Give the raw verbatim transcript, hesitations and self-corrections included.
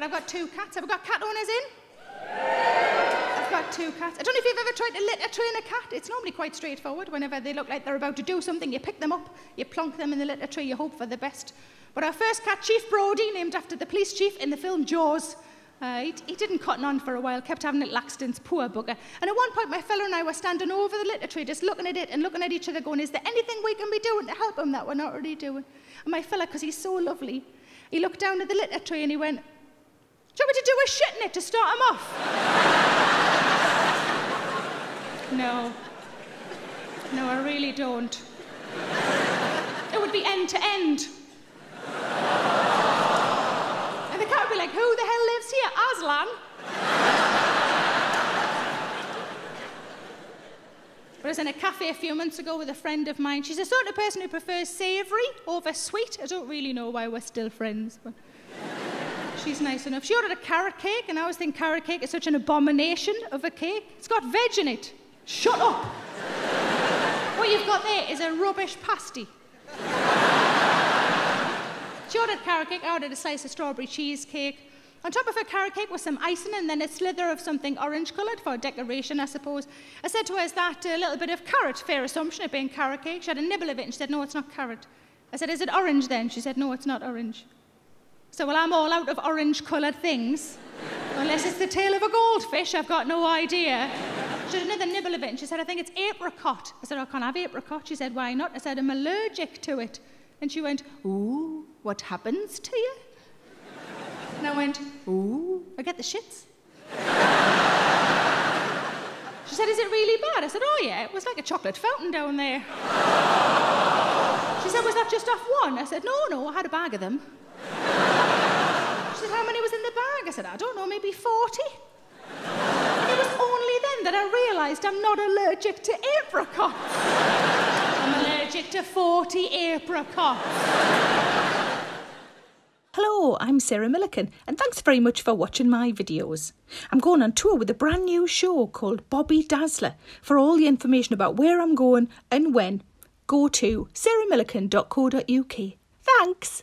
But I've got two cats. Have we got cat owners in? Yeah. I've got two cats. I don't know if you've ever tried to litter train a cat. It's normally quite straightforward. Whenever they look like they're about to do something, you pick them up, you plonk them in the litter tray, you hope for the best. But our first cat, Chief Brodie, named after the police chief in the film Jaws, Uh, he, he didn't cotton on for a while, kept having little accidents, poor bugger. And at one point, my fellow and I were standing over the litter tray, just looking at it and looking at each other, going, is there anything we can be doing to help him that we're not already doing? And my fella, because he's so lovely, he looked down at the litter tray and he went, do you want me to do a shit in it to start him off? No. No, I really don't. It would be end to end. Be like, who the hell lives here? Aslan? I was in a cafe a few months ago with a friend of mine. She's the sort of person who prefers savoury over sweet. I don't really know why we're still friends, but she's nice enough. She ordered a carrot cake, and I always think carrot cake is such an abomination of a cake. It's got veg in it. Shut up! What you've got there is a rubbish pasty. She ordered carrot cake, I ordered a slice of strawberry cheesecake. On top of her carrot cake was some icing and then a slither of something orange-coloured for decoration, I suppose. I said to her, is that a little bit of carrot? Fair assumption, it being carrot cake. She had a nibble of it and she said, no, it's not carrot. I said, is it orange then? She said, no, it's not orange. So, well, I'm all out of orange-coloured things. Unless it's the tail of a goldfish, I've got no idea. She had another nibble of it and she said, I think it's apricot. I said, oh, I can't have apricot. She said, why not? I said, I'm allergic to it. And she went, ooh, what happens to you? And I went, ooh, I get the shits. She said, is it really bad? I said, oh, yeah, it was like a chocolate fountain down there. She said, was that just off one? I said, no, no, I had a bag of them. She said, how many was in the bag? I said, I don't know, maybe forty. It was only then that I realised I'm not allergic to apricots. I'm allergic to forty apricots. Hello, I'm Sarah Millican, and thanks very much for watching my videos. I'm going on tour with a brand new show called Bobby Dazzler. For all the information about where I'm going and when, go to sarah millican dot co dot U K. Thanks.